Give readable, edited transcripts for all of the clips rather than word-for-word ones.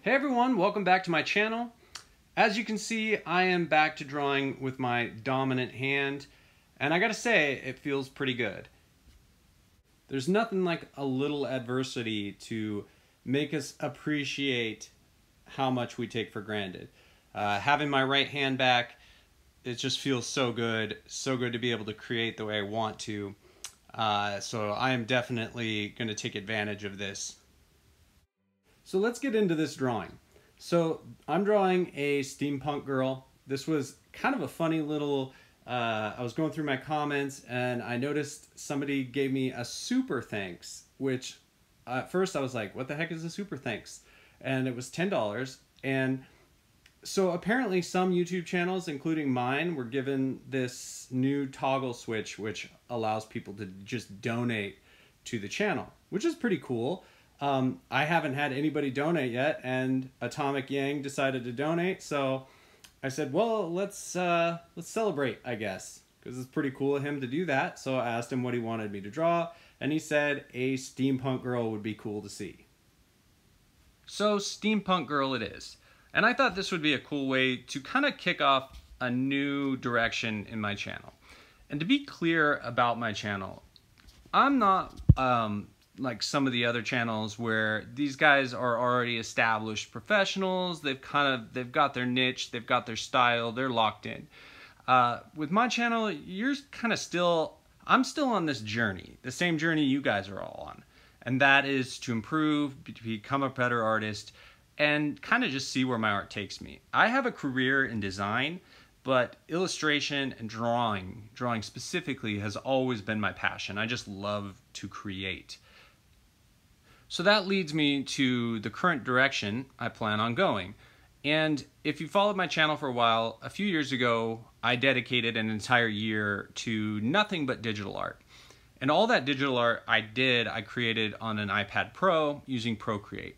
Hey everyone, welcome back to my channel. As you can see, I am back to drawing with my dominant hand, and I gotta say, it feels pretty good. There's nothing like a little adversity to make us appreciate how much we take for granted. Having my right hand back, it just feels so good to be able to create the way I want to. So I am definitely gonna take advantage of this. So let's get into this drawing. So I'm drawing a steampunk girl. This was kind of a funny little, I was going through my comments and I noticed somebody gave me a super thanks, which at first I was like, what the heck is a super thanks? And it was $10. And so apparently some YouTube channels, including mine, were given this new toggle switch, which allows people to just donate to the channel, which is pretty cool. I haven't had anybody donate yet, and Atomic Yang decided to donate, so I said, well, let's celebrate, I guess, because it's pretty cool of him to do that. So I asked him what he wanted me to draw, and he said a steampunk girl would be cool to see. So steampunk girl it is. And I thought this would be a cool way to kind of kick off a new direction in my channel. And to be clear about my channel, I'm not like some of the other channels where these guys are already established professionals. They've got their niche, they've got their style, they're locked in. With my channel, you're kind of still, I'm still on this journey, the same journey you guys are all on. And that is to improve, to become a better artist, and kind of just see where my art takes me. I have a career in design, but illustration and drawing specifically has always been my passion. I just love to create. So that leads me to the current direction I plan on going. And if you followed my channel for a while, a few years ago, I dedicated an entire year to nothing but digital art. And all that digital art I created on an iPad Pro using Procreate,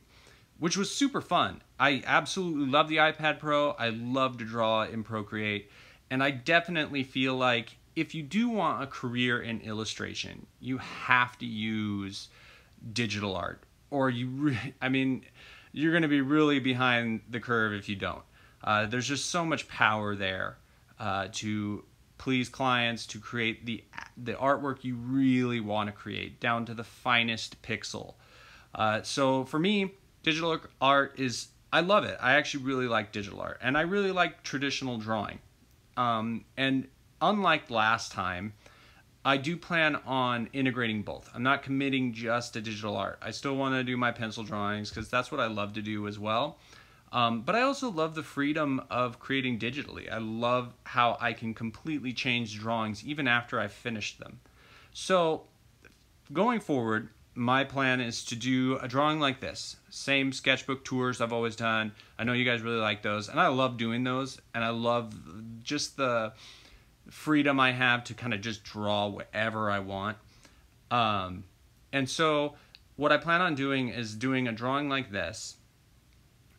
which was super fun. I absolutely love the iPad Pro. I love to draw in Procreate. And I definitely feel like if you do want a career in illustration, you have to use digital art, or you're going to be really behind the curve if you don't. There's just so much power there to please clients, to create the artwork you really want to create down to the finest pixel. So for me, digital art is, I love it. I actually really like digital art, and I really like traditional drawing. And unlike last time, I do plan on integrating both. I'm not committing just to digital art. I still want to do my pencil drawings because that's what I love to do as well. But I also love the freedom of creating digitally. I love how I can completely change drawings even after I've finished them. So going forward, my plan is to do a drawing like this. Same sketchbook tours I've always done. I know you guys really like those, and I love doing those, and I love just the freedom I have to kind of just draw whatever I want. And so what I plan on doing is doing a drawing like this,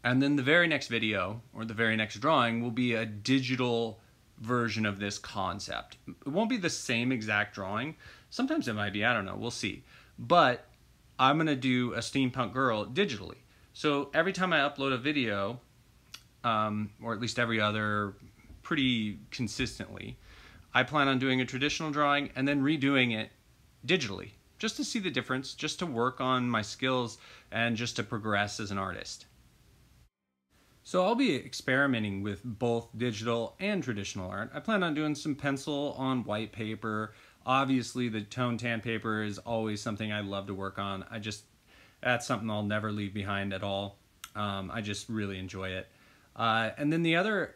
and then the very next video or the very next drawing will be a digital version of this concept. It won't be the same exact drawing. Sometimes it might be, I don't know, we'll see. But I'm gonna do a steampunk girl digitally. So every time I upload a video, or at least every other, pretty consistently, I plan on doing a traditional drawing and then redoing it digitally, just to see the difference, just to work on my skills, and just to progress as an artist. So I'll be experimenting with both digital and traditional art. I plan on doing some pencil on white paper. Obviously, the tone tan paper is always something I love to work on. That's something I'll never leave behind at all. I just really enjoy it. And then the other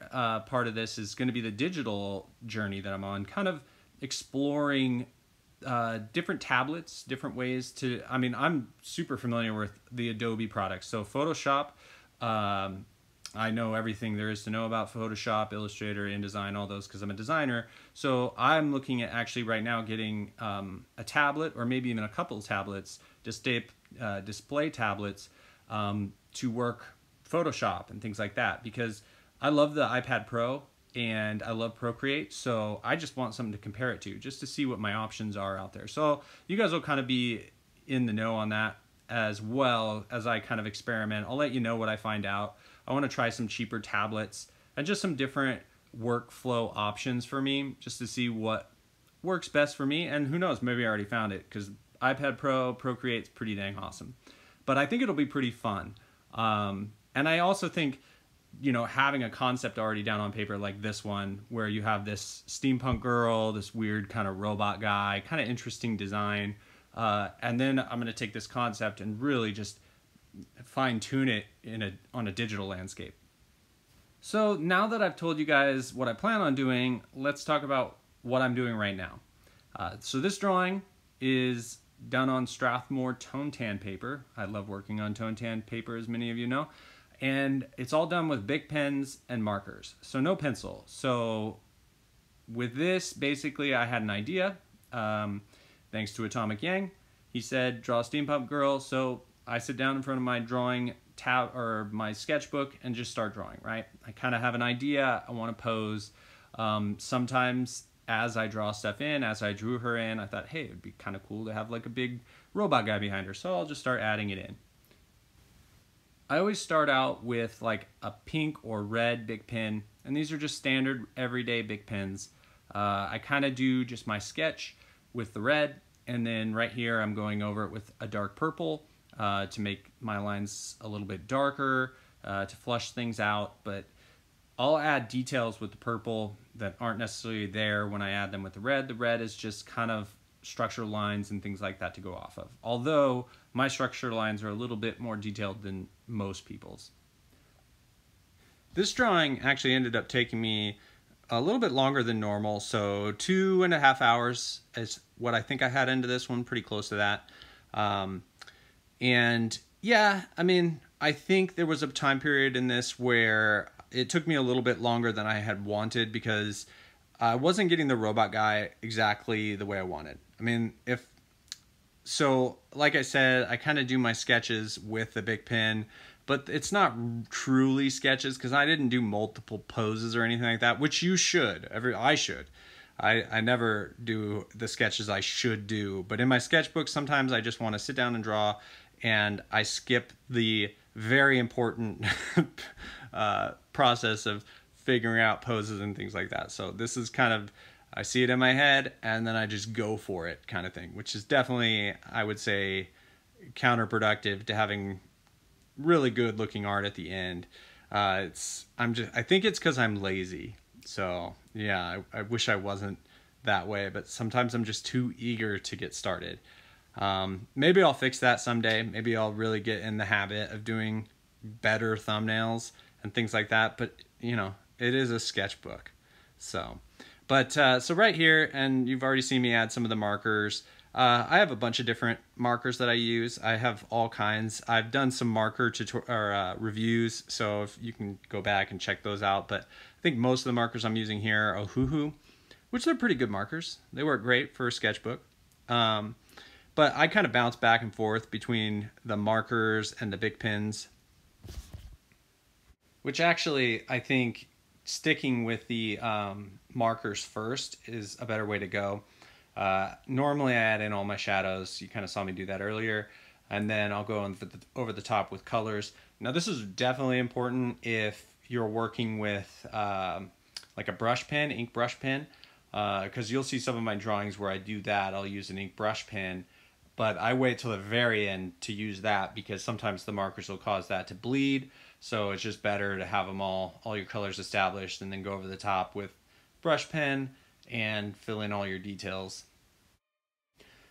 part of this is going to be the digital journey that I'm on, kind of exploring different tablets, different ways to, I'm super familiar with the Adobe products. So Photoshop, I know everything there is to know about Photoshop, Illustrator, InDesign, all those, because I'm a designer. So I'm looking at actually right now getting a tablet, or maybe even a couple of tablets, display tablets, to work Photoshop and things like that, because I love the iPad Pro and I love Procreate, so I just want something to compare it to, just to see what my options are out there. So you guys will kind of be in the know on that as well as I kind of experiment. I'll let you know what I find out. I want to try some cheaper tablets and just some different workflow options for me, just to see what works best for me. And who knows, maybe I already found it, because iPad Pro, Procreate's pretty dang awesome. But I think it'll be pretty fun. And I also think, you know, having a concept already down on paper like this one, where you have this steampunk girl, this weird kind of robot guy, kind of interesting design. And then I'm going to take this concept and really just fine tune it in on a digital landscape. So now that I've told you guys what I plan on doing, let's talk about what I'm doing right now. So this drawing is done on Strathmore tone tan paper. I love working on tone tan paper, as many of you know. And it's all done with BIC pens and markers, so no pencil. So with this, basically I had an idea, thanks to Atomic Yang. He said, draw a steampunk girl. So I sit down in front of my drawing tab or my sketchbook and just start drawing, right? I kind of have an idea, I want to pose. Sometimes as I draw stuff in, as I drew her in, I thought, hey, it'd be kind of cool to have like a big robot guy behind her. So I'll just start adding it in. I always start out with like a pink or red BIC pen, and these are just standard everyday BIC pens. I kind of do just my sketch with the red, and then right here I'm going over it with a dark purple to make my lines a little bit darker, to flush things out, but I'll add details with the purple that aren't necessarily there when I add them with the red. The red is just kind of structure lines and things like that to go off of. Although my structure lines are a little bit more detailed than most people's. This drawing actually ended up taking me a little bit longer than normal, so 2.5 hours is what I think I had into this one, pretty close to that. And yeah, I mean, I think there was a time period in this where it took me a little bit longer than I had wanted, because I wasn't getting the robot guy exactly the way I wanted. I mean, if so, like I said, I kind of do my sketches with the BIC pen, but it's not truly sketches because I didn't do multiple poses or anything like that, which you should. I never do the sketches I should do, but in my sketchbook, sometimes I just want to sit down and draw, and I skip the very important process of figuring out poses and things like that. So this is kind of, I see it in my head and then I just go for it kind of thing, which is definitely, I would say, counterproductive to having really good looking art at the end. I think it's because I'm lazy. So yeah, I wish I wasn't that way, but sometimes I'm just too eager to get started. Maybe I'll fix that someday. Maybe I'll really get in the habit of doing better thumbnails and things like that. But you know, it is a sketchbook. So, but, so right here, and you've already seen me add some of the markers. I have a bunch of different markers that I use. I have all kinds. I've done some marker reviews, so if you can go back and check those out. But I think most of the markers I'm using here are Ohuhu, which they're pretty good markers. They work great for a sketchbook. But I kind of bounce back and forth between the markers and the BIC pens, which actually, I think sticking with the markers first is a better way to go. Normally I add in all my shadows. You kind of saw me do that earlier. And then I'll go over the top with colors. Now this is definitely important if you're working with like a brush pen, ink brush pen, because you'll see some of my drawings where I do that. I'll use an ink brush pen, but I wait till the very end to use that because sometimes the markers will cause that to bleed. So it's just better to have them all your colors established, and then go over the top with brush pen and fill in all your details.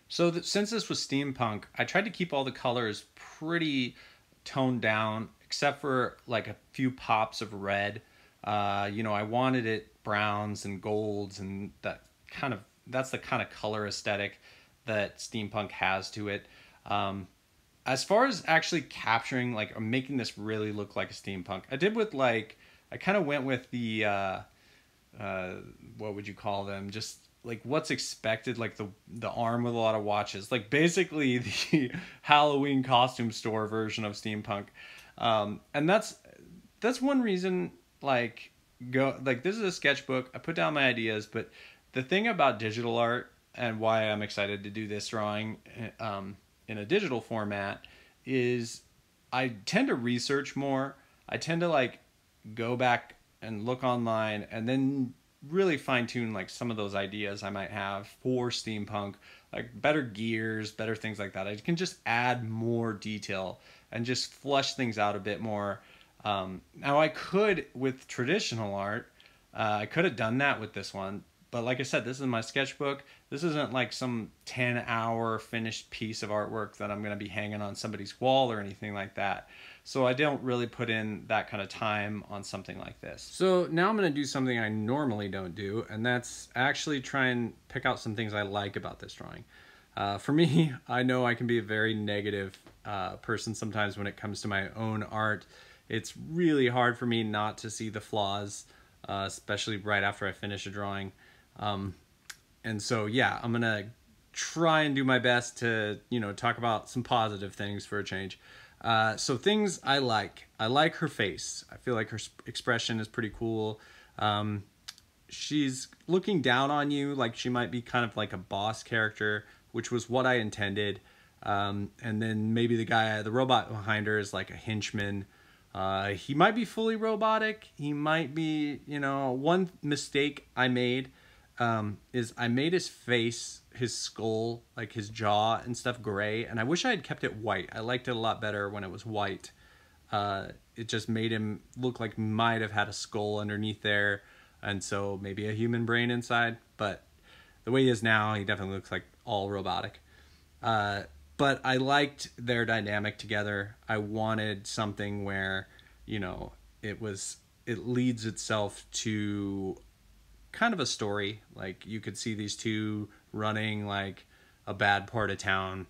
So since this was steampunk, I tried to keep all the colors pretty toned down, except for like a few pops of red. You know, I wanted it browns and golds, and that's the kind of color aesthetic that steampunk has to it. As far as actually capturing, like, or making this really look like a steampunk, I did with, like, I kind of went with the, what would you call them? Just, like, what's expected, like, the arm with a lot of watches. Like, basically the Halloween costume store version of steampunk. And that's one reason, like, this is a sketchbook. I put down my ideas, but the thing about digital art and why I'm excited to do this drawing, in a digital format, is I tend to research more. I tend to like go back and look online and then really fine tune like some of those ideas I might have for steampunk, like better gears, better things like that. I can just add more detail and just flesh things out a bit more. Now I could with traditional art, I could have done that with this one, but like I said, this is my sketchbook. This isn't like some 10-hour finished piece of artwork that I'm going to be hanging on somebody's wall or anything like that. So I don't really put in that kind of time on something like this. So now I'm going to do something I normally don't do, and that's actually try and pick out some things I like about this drawing. For me, I know I can be a very negative person sometimes when it comes to my own art. It's really hard for me not to see the flaws, especially right after I finish a drawing. And so, yeah, I'm going to try and do my best to, you know, talk about some positive things for a change. So things I like. I like her face. I feel like her expression is pretty cool. She's looking down on you, like she might be kind of like a boss character, which was what I intended. And then maybe the guy, the robot behind her is like a henchman. He might be fully robotic. He might be, you know, one mistake I made is I made his face, his skull, like his jaw and stuff gray. And I wish I had kept it white. I liked it a lot better when it was white. It just made him look like he might have had a skull underneath there. And so maybe a human brain inside. But the way he is now, he definitely looks like all robotic. But I liked their dynamic together. I wanted something where, you know, it leads itself to kind of a story. Like you could see these two running like a bad part of town,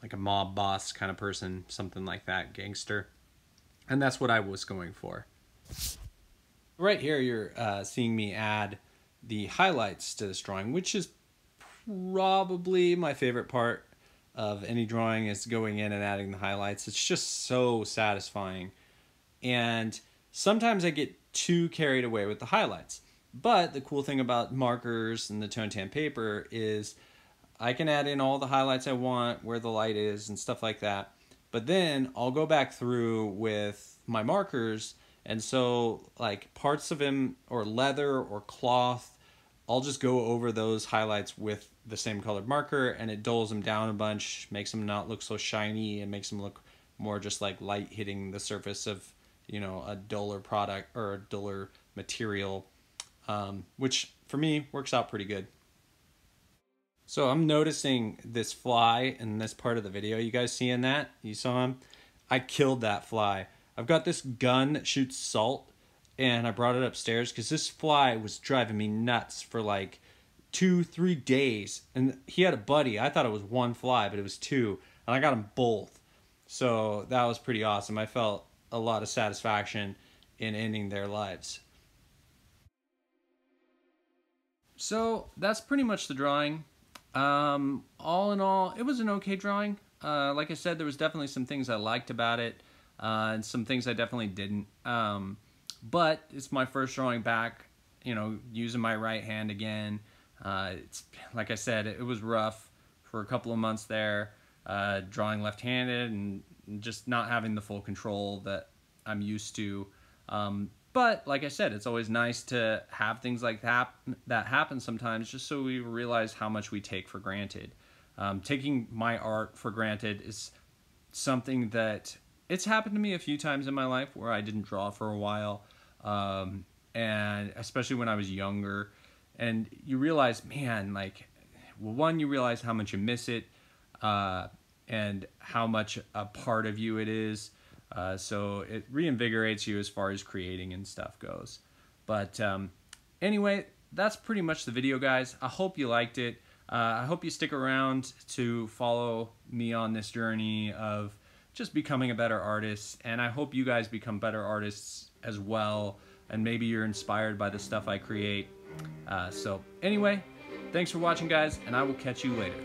like a mob boss kind of person, something like that, gangster. And that's what I was going for. Right here, you're seeing me add the highlights to this drawing, which is probably my favorite part of any drawing, is going in and adding the highlights. It's just so satisfying. And sometimes I get too carried away with the highlights. But the cool thing about markers and the toned tan paper is I can add in all the highlights I want, where the light is and stuff like that. But then I'll go back through with my markers. And so like parts of him or leather or cloth, I'll just go over those highlights with the same colored marker, and it dulls them down a bunch, makes them not look so shiny, and makes them look more just like light hitting the surface of, you know, a duller product or a duller material, which for me works out pretty good. So I'm noticing this fly in this part of the video. You guys seeing that? You saw him? I killed that fly. I've got this gun that shoots salt, and I brought it upstairs because this fly was driving me nuts for like 2-3 days. And he had a buddy. I thought it was one fly, but it was two. And I got them both. So that was pretty awesome. I felt a lot of satisfaction in ending their lives. So that's pretty much the drawing. All in all, it was an okay drawing. Like I said, there was definitely some things I liked about it, and some things I definitely didn't. But it's my first drawing back, you know, using my right hand again. It's like I said, it was rough for a couple of months there, drawing left-handed and just not having the full control that I'm used to. But like I said, it's always nice to have things like that happen sometimes, just so we realize how much we take for granted. Taking my art for granted is something that it's happened to me a few times in my life where I didn't draw for a while. And especially when I was younger, and you realize, man, like, well, one, you realize how much you miss it, and how much a part of you it is. So it reinvigorates you as far as creating and stuff goes. But, anyway, that's pretty much the video, guys. I hope you liked it. I hope you stick around to follow me on this journey of just becoming a better artist, and I hope you guys become better artists as well, and maybe you're inspired by the stuff I create. So anyway, thanks for watching, guys, and I will catch you later.